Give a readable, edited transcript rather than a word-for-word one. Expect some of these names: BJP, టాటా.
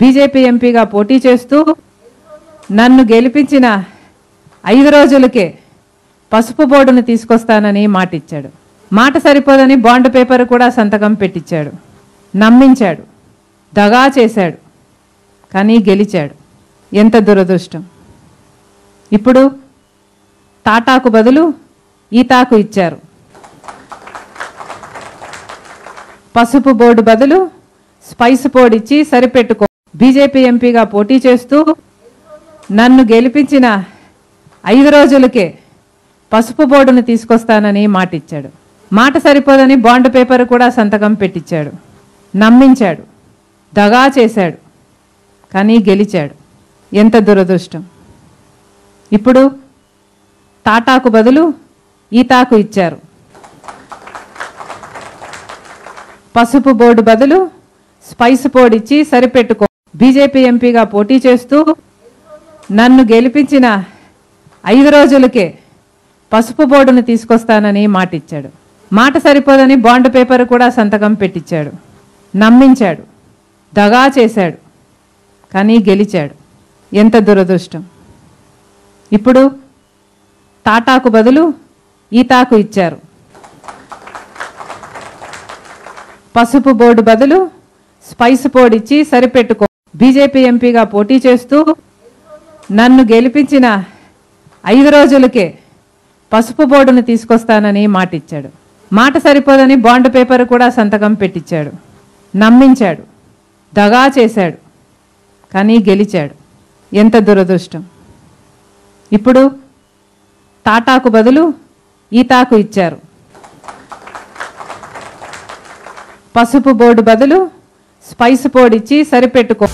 BJP ఎంపీగా పోటీ చేస్తూ నన్ను గెలిపించిన 5 రోజులకే పసుపు బోర్డును తీసుకొస్తానని మాట ఇచ్చాడు. మాట సరిపోదని బాండ్ పేపర్ కూడా సంతకం పెట్టించాడు. నమ్మించాడు, దగా చేశాడు, కానీ గెలిచాడు. ఎంత దురదృష్టం! ఇప్పుడు టాటాకు బదులు ఈ తాకు ఇచ్చారు. పసుపు బోర్డు బదులు స్పైస్ బోర్డు ఇచ్చి సరిపెట్టుకో. బీజేపీ ఎంపీగా పోటీ చేస్తూ నన్ను గెలిపించిన 5 రోజులకే పసుపు బోర్డును తీసుకొస్తానని మాట ఇచ్చాడు. మాట సరిపోదని బాండ్ పేపర్ కూడా సంతకం పెట్టించాడు. నమ్మించాడు, దగా చేశాడు, కానీ గెలిచాడు. ఎంత దురదృష్టం! ఇప్పుడు టాటాకు బదులు ఈ తాకు ఇచ్చారు. పసుపు బోర్డు బదులు స్పైస్ బోర్డు ఇచ్చి సరిపెట్టుకో. బీజేపీ ఎంపీగా పోటీ చేస్తూ నన్ను గెలిపించిన 5 రోజులకే పసుపు బోర్డును తీసుకొస్తానని మాట ఇచ్చాడు. మాట సరిపోదని బాండ్ పేపర్ కూడా సంతకం పెట్టించాడు. నమ్మించాడు, దగా చేశాడు, కానీ గెలిచాడు. ఎంత దురదృష్టం! ఇప్పుడు టాటాకు బదులు ఈ తాకు ఇచ్చారు. పసుపు బోర్డు బదులు స్పైస్ బోర్డు ఇచ్చి సరిపెట్టుకో. బీజేపీ ఎంపీగా పోటీ చేస్తూ నన్ను గెలిపించిన 5 రోజులకే పసుపు బోర్డును తీసుకొస్తానని మాట ఇచ్చాడు. మాట సరిపోదని బాండ్ పేపర్ కూడా సంతకం పెట్టించాడు. నమ్మించాడు, దగా చేశాడు, కానీ గెలిచాడు. ఎంత దురదృష్టం! ఇప్పుడు టాటాకు బదులు ఈ తాకు ఇచ్చారు. పసుపు బోర్డు బదులు స్పైస్ బోర్డు ఇచ్చి సరిపెట్టుకో.